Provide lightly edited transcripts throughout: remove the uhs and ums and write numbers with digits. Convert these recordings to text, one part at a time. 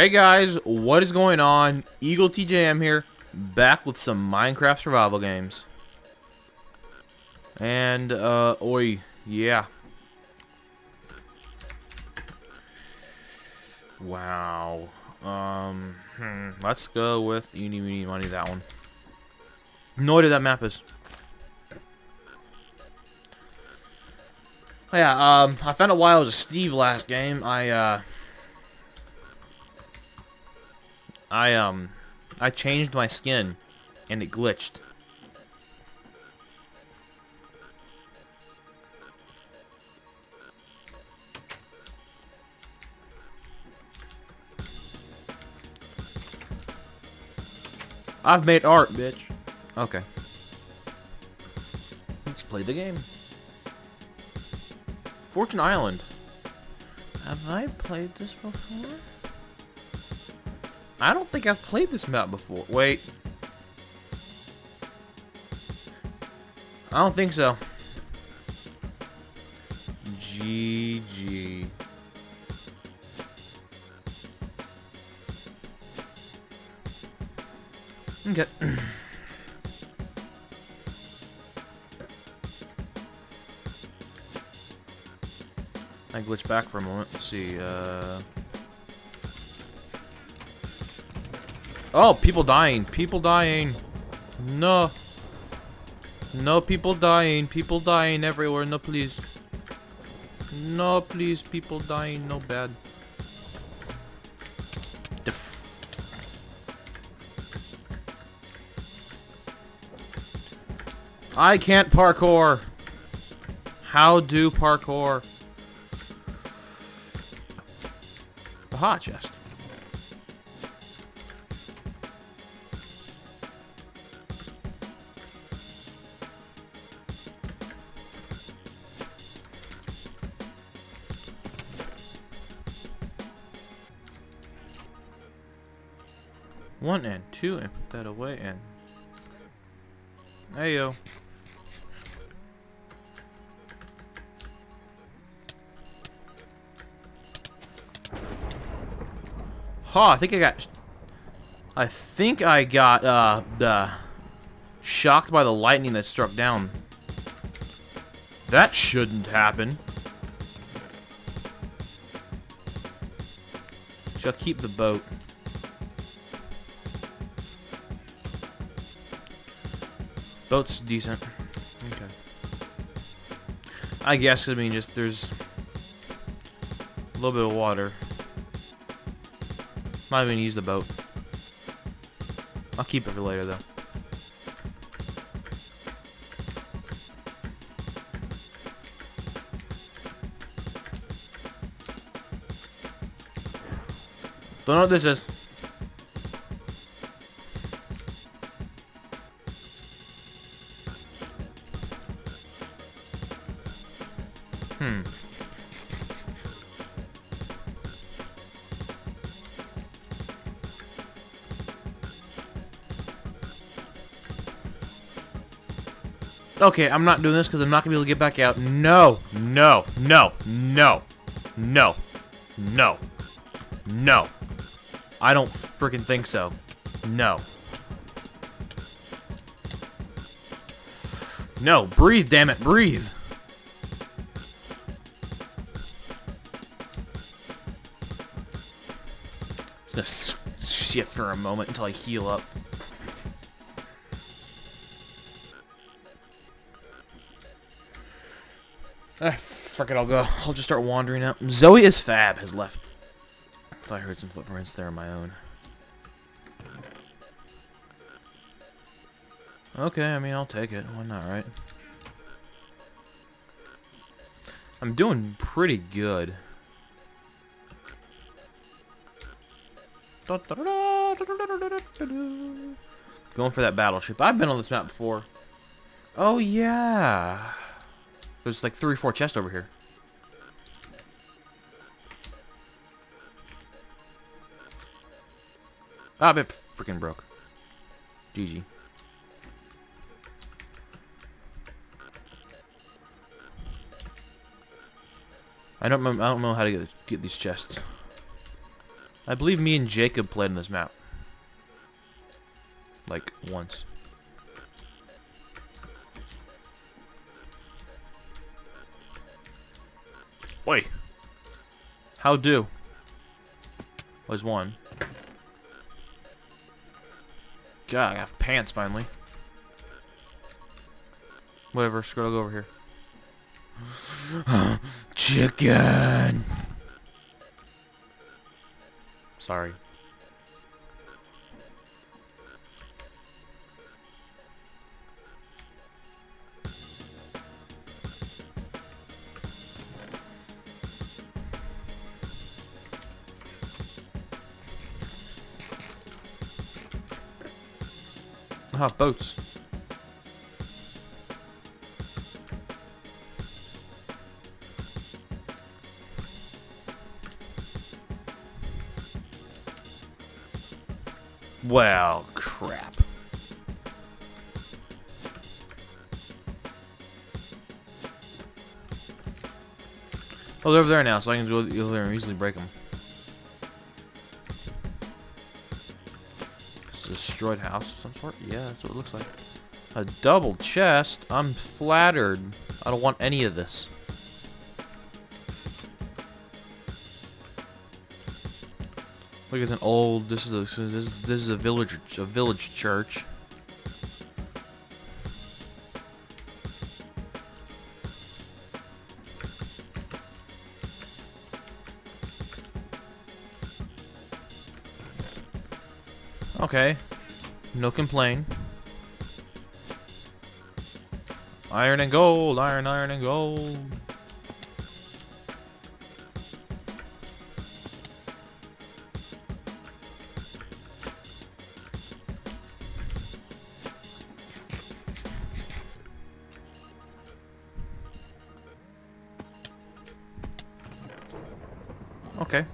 Hey guys, what is going on? EagleTJM here, back with some Minecraft survival games. And, yeah. Wow. Let's go with You Need Me Money, that one. No idea what that map is. Oh, yeah, I found out why I was a Steve last game. I changed my skin, and it glitched. I've made art, bitch. Okay. Let's play the game. Fortune Island. Have I played this before? I don't think I've played this map before. Wait. I don't think so. GG. Okay. I glitched back for a moment. Let's see. Oh, people dying. People dying. No. No, people dying. People dying everywhere. No, please. No, please. People dying. No bad. I can't parkour. How do parkour? Aha, chest. One and two, and put that away, and hey yo. Ha! Oh, I think I got shocked by the lightning that struck down. That shouldn't happen. Shall keep the boat. Boat's decent. Okay. I guess, I mean, just there's a little bit of water. Might even use the boat. I'll keep it for later, though. Don't know what this is. Okay, I'm not doing this because I'm not going to be able to get back out. No, no, no, no, no, no, no. I don't freaking think so. No. No, breathe, damn it, breathe. Just shit for a moment until I heal up. Ah, fuck it, I'll go. I'll just start wandering out. Zoe is fab has left. Thought I heard some footprints there on my own. Okay, I mean, I'll take it. Why not, right? I'm doing pretty good. Going for that battleship. I've been on this map before. Oh, yeah. There's like 3 or 4 chests over here. Ah, bit freaking broke. GG. I don't know how to get these chests. I believe me and Jacob played on this map. Like, once. Oi! How do? Was one. God, I have pants finally. Whatever, scroll over here. Chicken! Sorry. I have boats. Well, crap. Oh, they're over there now, so I can go over there and easily break them. It's a destroyed house of some sort? Yeah, that's what it looks like. A double chest? I'm flattered. I don't want any of this. Look at an old. This is a village church. Okay, no complaint. Iron and gold, iron, iron and gold. Okay.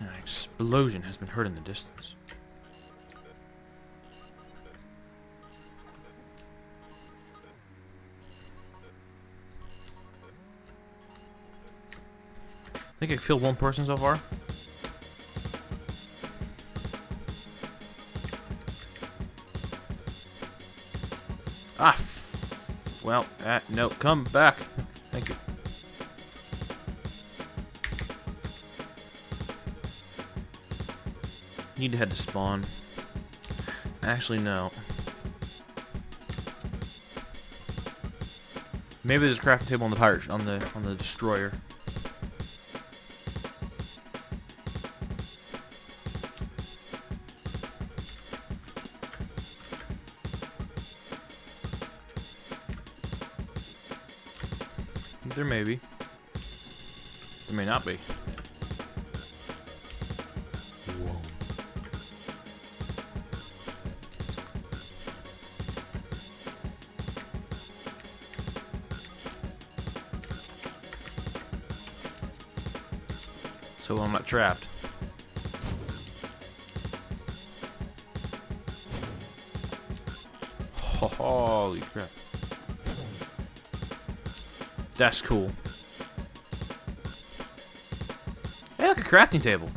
An explosion has been heard in the distance. I think I killed one person so far. Ah, well, no, come back. Thank you. Need to head to spawn. Actually, no. Maybe there's a crafting table on the pirate on the destroyer. There may be. There may not be. So I'm not trapped. Holy crap. That's cool. Hey, look, a crafting table.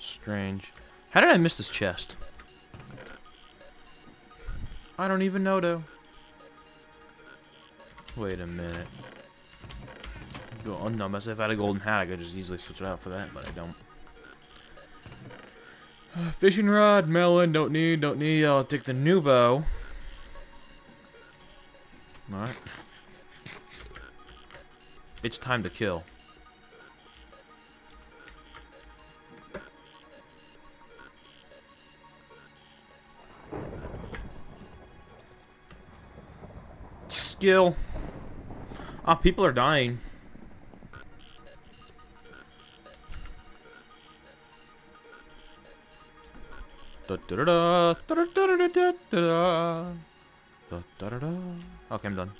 Strange. How did I miss this chest? I don't even know, though. Wait a minute. Go on, no, if I had a golden hat, I could just easily switch it out for that, but I don't. Fishing rod, melon, don't need. I'll take the new bow. Alright. It's time to kill. Skill. Ah, people are dying. Da da da da da da da da da da da da da. Okay, I'm done.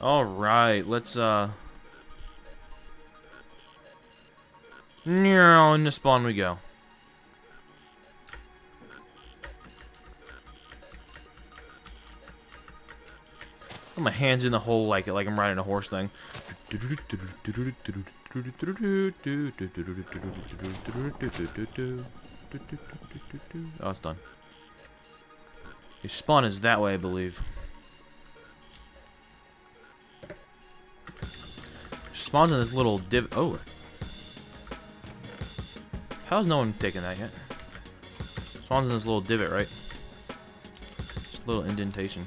Alright, let's no, in the spawn we go. Put my hands in the hole like I'm riding a horse thing. Oh, it's done. Your spawn is that way, I believe. Spawns in this little div. Oh, how's no one taking that yet? Spawns in this little divot, right? This little indentation.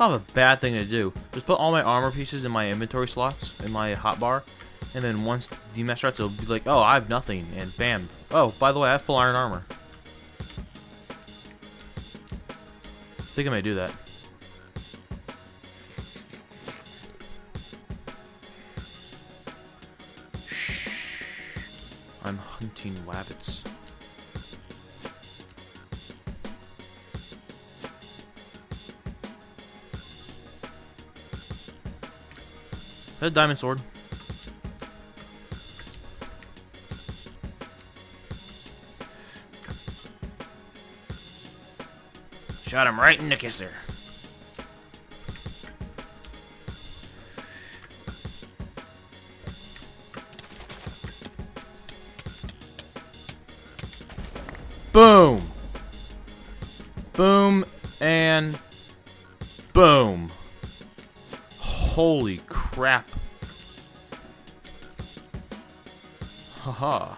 I have a bad thing to do. Just put all my armor pieces in my inventory slots in my hotbar, and then once the dematch starts, it'll be like, oh, I have nothing, and bam. Oh, by the way, I have full iron armor. I think I may do that. I'm hunting rabbits. Is that a diamond sword? Shot him right in the kisser. Boom! Boom and boom. Holy crap. Haha.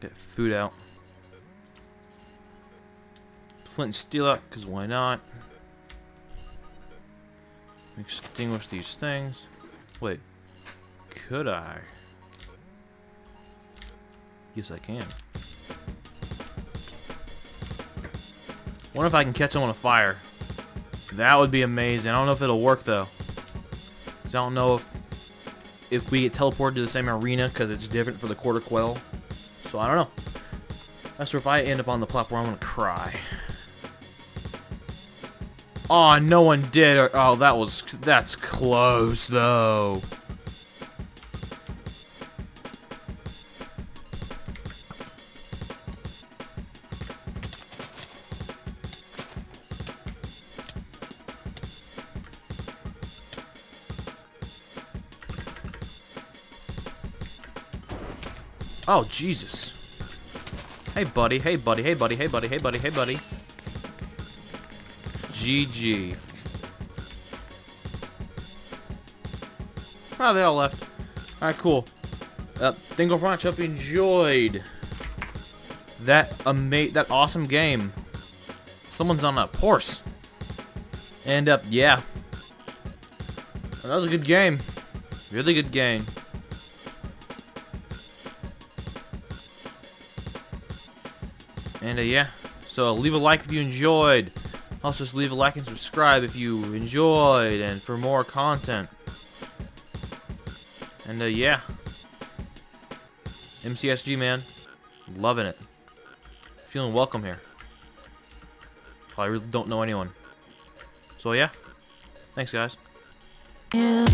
Get food out. Flint and steel up, because why not? Extinguish these things. Wait, could I? Yes, I can. Wonder if I can catch someone on fire. That would be amazing. I don't know if it'll work though. Cause I don't know if we get teleported to the same arena because it's different for the quarter quail. So I don't know. That's where if I end up on the platform, I'm gonna cry. Oh, no one did. Oh, that's close though. Oh, Jesus. Hey, buddy. Hey, buddy. Hey, buddy. Hey, buddy. Hey, buddy. Hey, buddy. GG. Oh, they all left. Alright, cool. Thank you for watching. I hope you enjoyed that awesome game. Someone's on a horse. And, yeah. That was a good game. Really good game. And, yeah. So, leave a like if you enjoyed. Also, just leave a like and subscribe if you enjoyed and for more content. And, yeah. MCSG, man. Loving it. Feeling welcome here. I really don't know anyone. So, yeah. Thanks, guys. Yeah.